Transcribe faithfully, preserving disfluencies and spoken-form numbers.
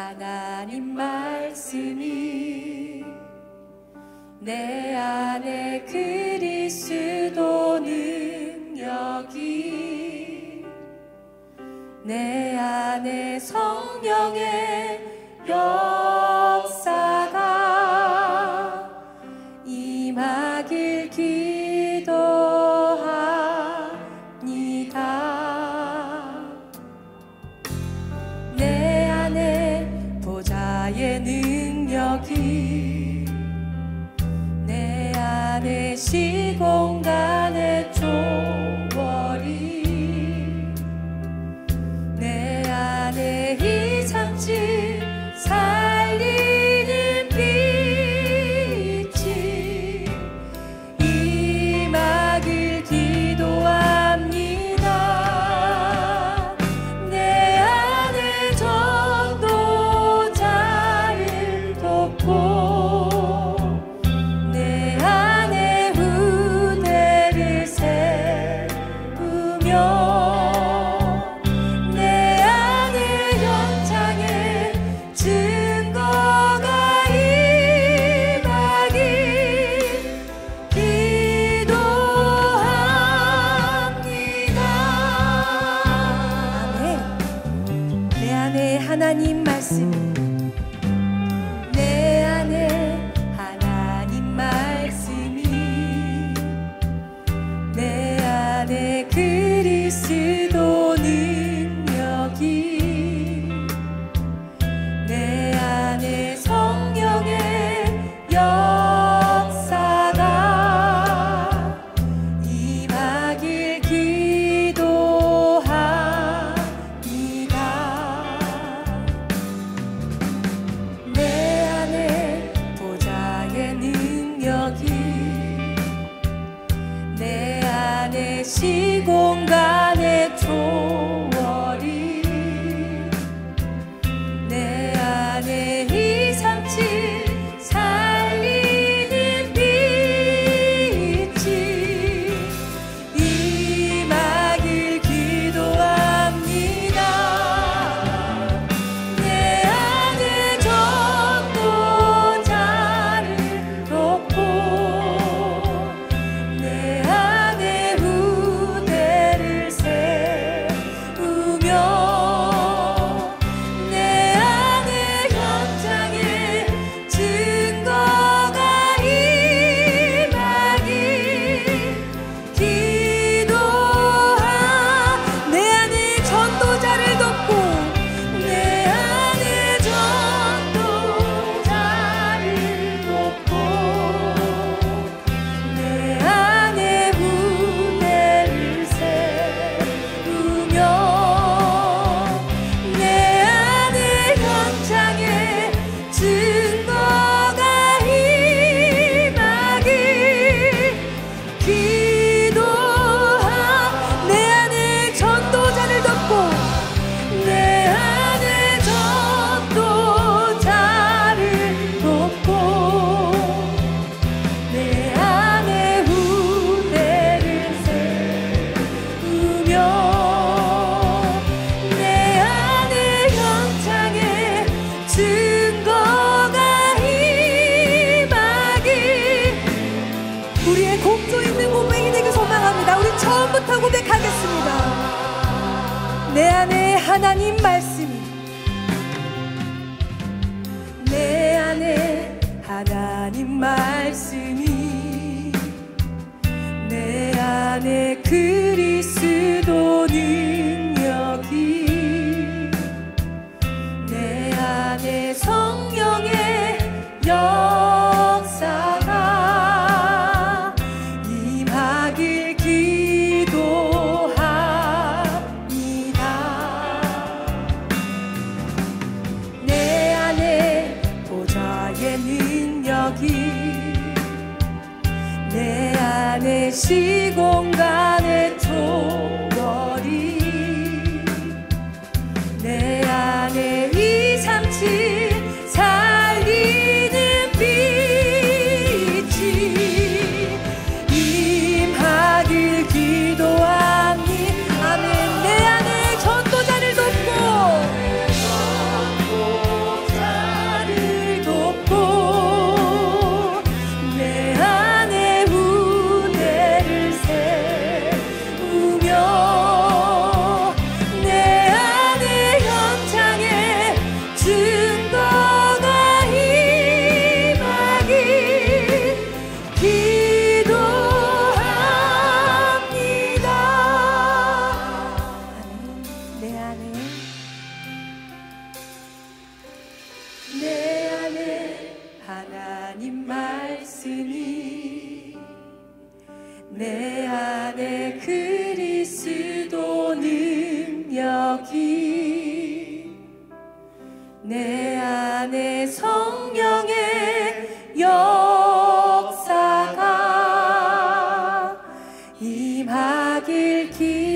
하나님 말씀이 내 안에 그리스도 능력이 내 안에 성령의 역사가 임하길 기도합니다. 내 안에 보좌의 능력이 내 안에 시공간의 초월이 내 안에 이상치 살리는 빛이 임하길 기도합니다. 내 안에 전도자를 돕고 내 안에 후대를 세우며 하나님 말씀 내 안에 하나님 말씀이 내 안에 그리스도 능력이 내 안에 성령의 역사가 임하길 내 안에 시공간의 초월이 내 안에 이상치 살리는 빛이 임하길 기도합니다. 내 안에 전도자를 돕고 우리의 공조 있는 고백이 되길 소망합니다. 우리 처음부터 고백하겠습니다. 내 안에 하나님 말씀이 내 안에 하나님 말씀이 내 안에 그리스도 능력이 내 안에 성령의 역사 내 안에 시공간의 초월이 내 안에 이상치 살리는 빛이 임하길 기도하니 아멘. 내 안에 전도자를 돕고 내 안에 내 안에 하나님 말씀이 내 안에 그리스도 능력이 내 안에 성령의 역사가 임하길 기